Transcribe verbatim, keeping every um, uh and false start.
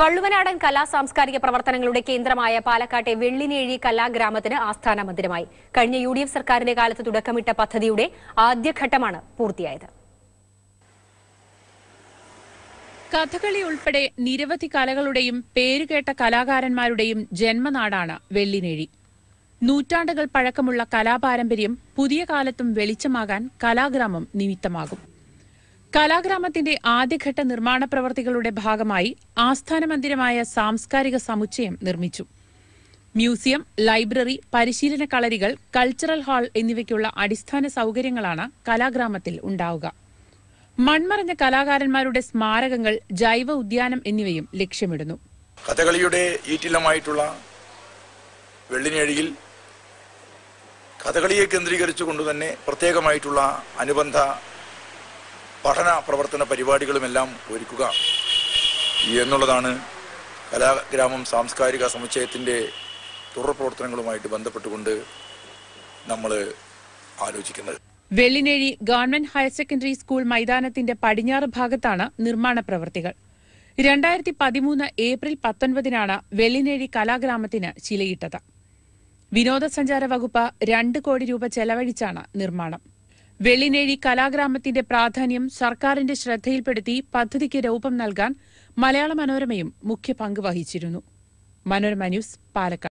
വള്ളുവനാടൻ കലാ സാംസ്കാരിക പ്രവർത്തനങ്ങളുടെ കേന്ദ്രമായ പാലക്കാട്ടെ വെള്ളിനേഴി കലാഗ്രാമത്തിന് ആസ്ഥാന മന്ദിരമായി. കഴിഞ്ഞ യു ഡി എഫ് സർക്കാരിന്റെ കാലത്ത് തുടക്കമിട്ട പദ്ധതിയുടെ ആദ്യഘട്ടമാണ് പൂർത്തിയായത്. കഥകളി ഉൾപ്പെടെ നിരവധി കലകളുടെയും പേരുകേട്ട കലാകാരന്മാരുടെയും ജന്മനാടാണ് വെള്ളിനേഴി. നൂറ്റാണ്ടുകൾ പഴക്കമുള്ള കലാപാരമ്പര്യം പുതിയ കാലത്തും വെളിച്ചമാകാൻ കലാഗ്രാമം നിമിത്തമാകും. കലാഗ്രാമത്തിന്റെ ആദ്യഘട്ട നിർമ്മാണ പ്രവർത്തികളുടെ ഭാഗമായി ആസ്ഥാന മന്ദിരമായ സാംസ്കാരിക സമുച്ചയം നിർമ്മിച്ചു. മ്യൂസിയം, ലൈബ്രറി, പരിശീലന കളരികൾ, കൾച്ചറൽ ഹാൾ എന്നിവയ്ക്കുള്ള അടിസ്ഥാന സൗകര്യങ്ങളാണ് കലാഗ്രാമത്തിൽ ഉണ്ടാവുക. മൺമറഞ്ഞ കലാകാരന്മാരുടെ സ്മാരകങ്ങൾ, ജൈവ ഉദ്യാനം എന്നിവയും ലക്ഷ്യമിടുന്നു. കഥകളിയുടെ ഈറ്റില്ലമായിട്ടുള്ള വെള്ളിനേഴിയിൽ കഥകളിയെ കേന്ദ്രീകരിച്ചുകൊണ്ടുതന്നെ പ്രത്യേകമായിട്ടുള്ള അനുബന്ധ പഠന പ്രവർത്തന പരിപാടികളുമെല്ലാം ഒരുക്കുക എന്നുള്ളതാണ് കലാഗ്രാമം സാംസ്കാരിക സമുച്ചയത്തിൻ്റെ തുടർ പ്രവർത്തനങ്ങളുമായിട്ട് ബന്ധപ്പെട്ടുകൊണ്ട് നമ്മൾ ആലോചിക്കുന്നത്. Vellinezhi government higher secondary school മൈതാനത്തിന്റെ പടിഞ്ഞാറ് ഭാഗത്താണ് നിർമ്മാണ പ്രവർത്തികൾ. രണ്ടായിരത്തി പതിമൂന്ന് ഏപ്രിൽ പത്തൊൻപതിനാണ് വെള്ളിനേഴി കലാഗ്രാമത്തിന് ശിലയിട്ടത്. വിനോദസഞ്ചാര വകുപ്പ് രണ്ട് കോടി രൂപ ചെലവഴിച്ചാണ് നിർമ്മാണം. വെള്ളിനേഴി കലാഗ്രാമത്തിന്റെ പ്രാധാന്യം സർക്കാരിന്റെ ശ്രദ്ധയിൽപ്പെടുത്തി പദ്ധതിക്ക് രൂപം നൽകാൻ മലയാള മനോരമയും മുഖ്യ പങ്ക് വഹിച്ചിരുന്നു. മനോരമ ന്യൂസ്, പാലക്കാട്.